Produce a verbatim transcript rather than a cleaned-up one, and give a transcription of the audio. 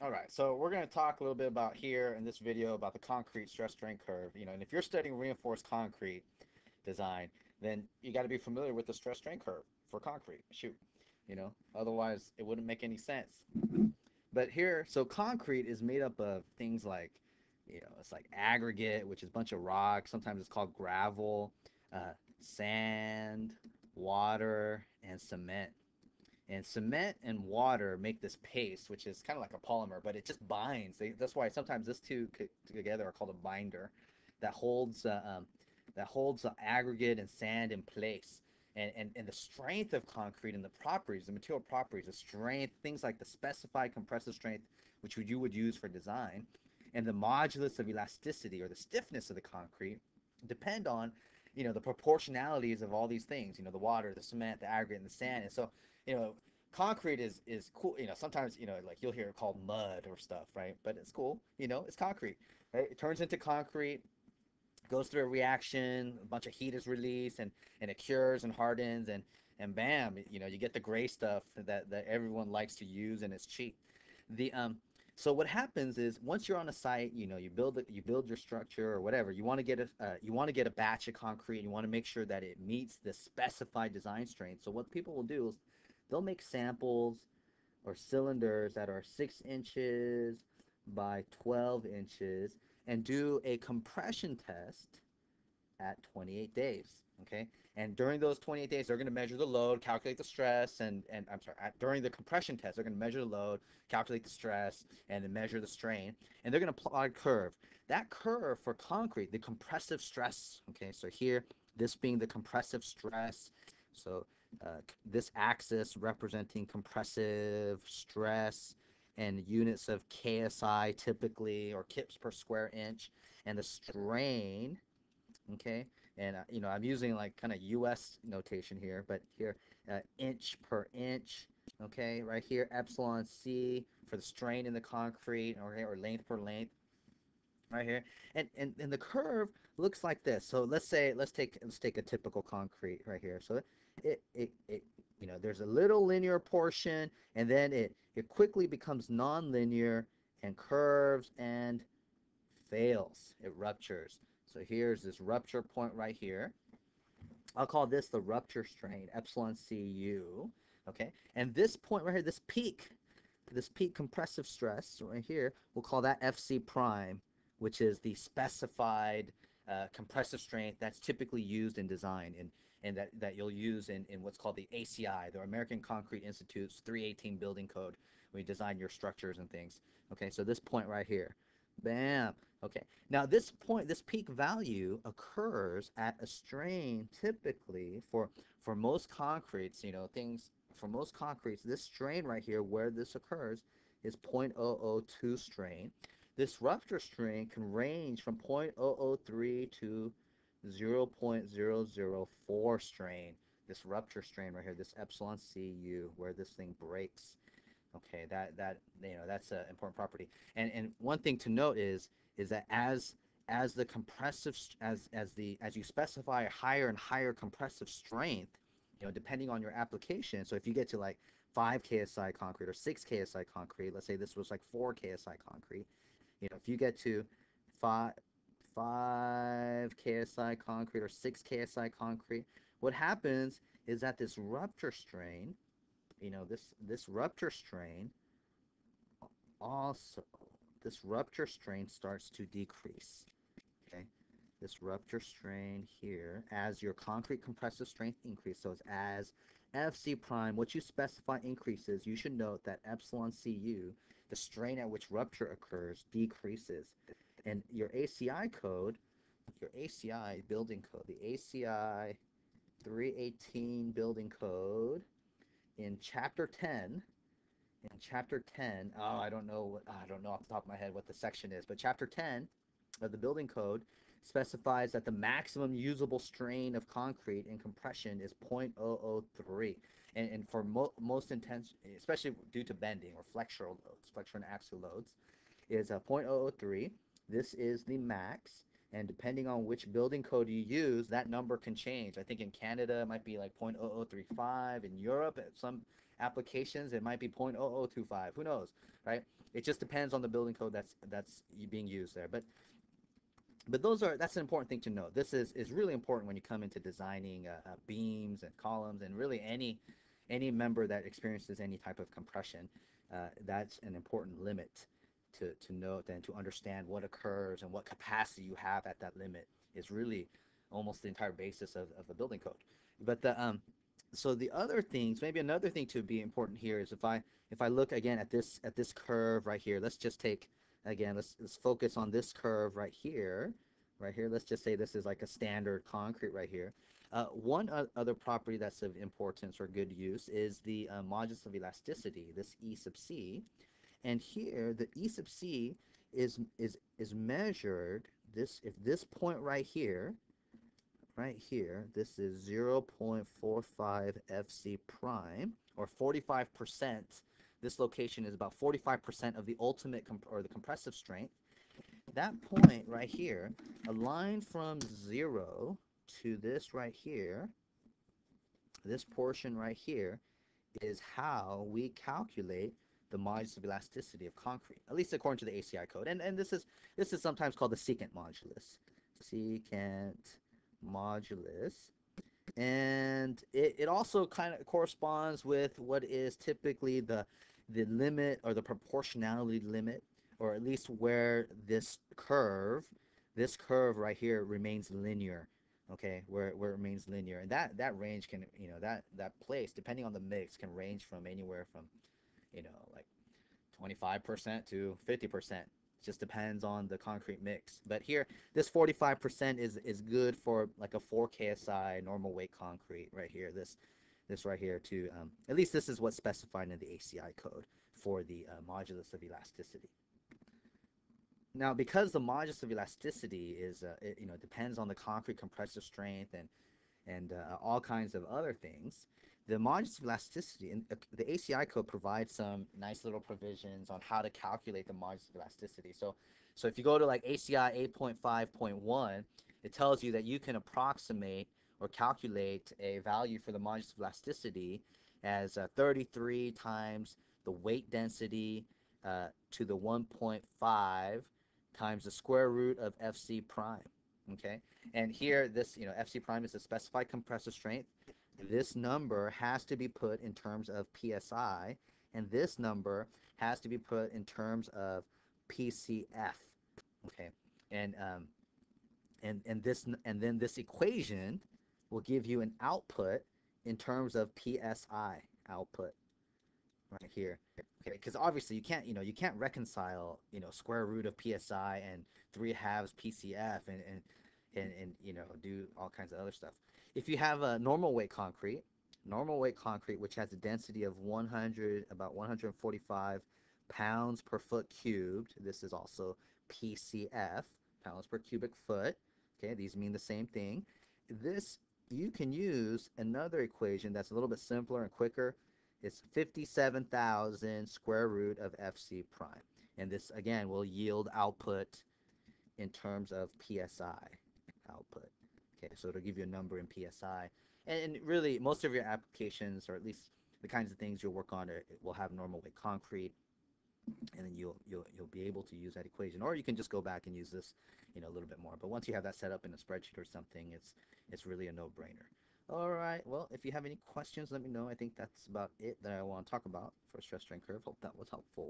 All right, so we're going to talk a little bit about here in this video about the concrete stress strain curve. You know, and if you're studying reinforced concrete design, then you got to be familiar with the stress strain curve for concrete. Shoot, you know, otherwise it wouldn't make any sense. But here, so concrete is made up of things like, you know, it's like aggregate, which is a bunch of rocks. Sometimes it's called gravel, uh, sand, water, and cement. And cement and water make this paste, which is kind of like a polymer, but it just binds. They, that's why sometimes these two together are called a binder, that holds uh, um, that holds the aggregate and sand in place. And, and and the strength of concrete and the properties, the material properties, the strength, things like the specified compressive strength, which you would use for design, and the modulus of elasticity or the stiffness of the concrete depend on, you know, the proportionalities of all these things, you know, the water, the cement, the aggregate, and the sand. And so, you know, concrete is, is cool. You know, sometimes, you know, like you'll hear it called mud or stuff, right? But it's cool. You know, it's concrete, right? It turns into concrete, goes through a reaction, a bunch of heat is released, and, and it cures and hardens, and, and bam, you know, you get the gray stuff that, that everyone likes to use, and it's cheap. The, um, So what happens is once you're on a site, you know, you build it, you build your structure or whatever. You want to get a uh, you want to get a batch of concrete. You want to make sure that it meets the specified design strength. So what people will do is they'll make samples or cylinders that are six inches by twelve inches and do a compression test at twenty-eight days. Okay, and during those twenty-eight days, they're going to measure the load, calculate the stress, and and I'm sorry, at, during the compression test, they're going to measure the load, calculate the stress, and then measure the strain, and they're going to plot a curve. That curve for concrete, the compressive stress. Okay, so here, this being the compressive stress, so uh, this axis representing compressive stress and units of K S I typically, or kips per square inch, and the strain. Okay, and uh, you know, I'm using like kind of U S notation here, but here uh, inch per inch. Okay, right here epsilon C for the strain in the concrete, or or length per length, right here. And and and the curve looks like this. So let's say let's take let's take a typical concrete right here. So it it it you know, there's a little linear portion, and then it it quickly becomes non-linear and curves and fails. It ruptures. So here's this rupture point right here. I'll call this the rupture strain, epsilon C U, okay? And this point right here, this peak, this peak compressive stress right here, we'll call that F C prime, which is the specified uh, compressive strength that's typically used in design, and, and that, that you'll use in, in what's called the A C I, the American Concrete Institute's three eighteen building code, when you design your structures and things, okay? So this point right here. Bam. Okay. Now this point, this peak value occurs at a strain typically for for most concretes, you know, things for most concretes, this strain right here where this occurs is zero point zero zero two strain. This rupture strain can range from zero point zero zero three to zero point zero zero four strain. This rupture strain right here, this epsilon C U where this thing breaks. Okay, that that you know, that's an important property. And and one thing to note is is that as as the compressive as as the as you specify a higher and higher compressive strength, you know, depending on your application. So if you get to like five K S I concrete or six K S I concrete, let's say this was like four K S I concrete, you know, if you get to five five K S I concrete or six K S I concrete, what happens is that this rupture strain, you know, this this rupture strain also this rupture strain starts to decrease. Okay, this rupture strain here as your concrete compressive strength increases. So as F C prime, what you specify, increases, you should note that epsilon C U, the strain at which rupture occurs, decreases. And your A C I code, your A C I building code, the A C I three eighteen building code, in chapter ten, in chapter ten, oh, I don't know what, I don't know off the top of my head what the section is, but chapter ten of the building code specifies that the maximum usable strain of concrete in compression is zero point zero zero three. And, and for mo most intense, especially due to bending or flexural loads, flexural and axial loads, is a zero point zero zero three. This is the max. And depending on which building code you use, that number can change. I think in Canada, it might be like zero point zero zero three five. In Europe, some applications, it might be zero point zero zero two five. Who knows, right? It just depends on the building code that's that's being used there. But but those are that's an important thing to know. This is is really important when you come into designing uh, beams and columns and really any any member that experiences any type of compression. Uh, that's an important limit to to note and to understand what occurs and what capacity you have at that limit is really almost the entire basis of, of the building code. But the um, so the other things, maybe another thing to be important here is if I if I look again at this at this curve right here. Let's just take again. Let's let's focus on this curve right here, right here. Let's just say this is like a standard concrete right here. Uh, one other property that's of importance or good use is the uh, modulus of elasticity, this E sub C. And here, the E sub C is is is measured. This if this point right here, right here, this is zero point four five F C prime, or forty-five percent. This location is about forty-five percent of the ultimate comp or the compressive strength. That point right here, a line from zero to this right here, this portion right here, is how we calculate the modulus of elasticity of concrete, at least according to the A C I code. And and this is this is sometimes called the secant modulus, secant modulus, and it, it also kind of corresponds with what is typically the the limit or the proportionality limit, or at least where this curve, this curve right here remains linear. Okay, where where it remains linear, and that that range can, you know, that that place, depending on the mix, can range from anywhere from, you know, like twenty-five percent to fifty percent. Just depends on the concrete mix. But here, this forty-five percent is is good for like a four K S I normal weight concrete right here. This this right here to um, at least this is what's specified in the A C I code for the uh, modulus of elasticity. Now, because the modulus of elasticity is, uh, it, you know, depends on the concrete compressive strength and and uh, all kinds of other things, the modulus of elasticity, and the A C I code provides some nice little provisions on how to calculate the modulus of elasticity. So, so if you go to like A C I eight point five point one, it tells you that you can approximate or calculate a value for the modulus of elasticity as uh, thirty-three times the weight density uh, to the one point five times the square root of F C prime. Okay, and here this, you know, F C prime is the specified compressive strength. This number has to be put in terms of P S I, and this number has to be put in terms of P C F. Okay, and um, and and this and then this equation will give you an output in terms of P S I output right here. Okay, because obviously you can't, you know, you can't reconcile, you know, square root of P S I and three halves P C F and and and, and you know, do all kinds of other stuff. If you have a normal weight concrete, normal weight concrete, which has a density of one hundred, about one hundred forty-five pounds per foot cubed, this is also P C F, pounds per cubic foot. Okay, these mean the same thing. This, you can use another equation that's a little bit simpler and quicker. It's fifty-seven thousand square root of F C prime. And this, again, will yield output in terms of P S I output. Okay, so it'll give you a number in P S I. And, and really, most of your applications, or at least the kinds of things you'll work on, are, will have normal weight concrete, and then you'll you'll you'll be able to use that equation, or you can just go back and use this, you know, a little bit more. But once you have that set up in a spreadsheet or something, it's it's really a no-brainer. All right. Well, if you have any questions, let me know. I think that's about it that I want to talk about for stress strain curve. Hope that was helpful.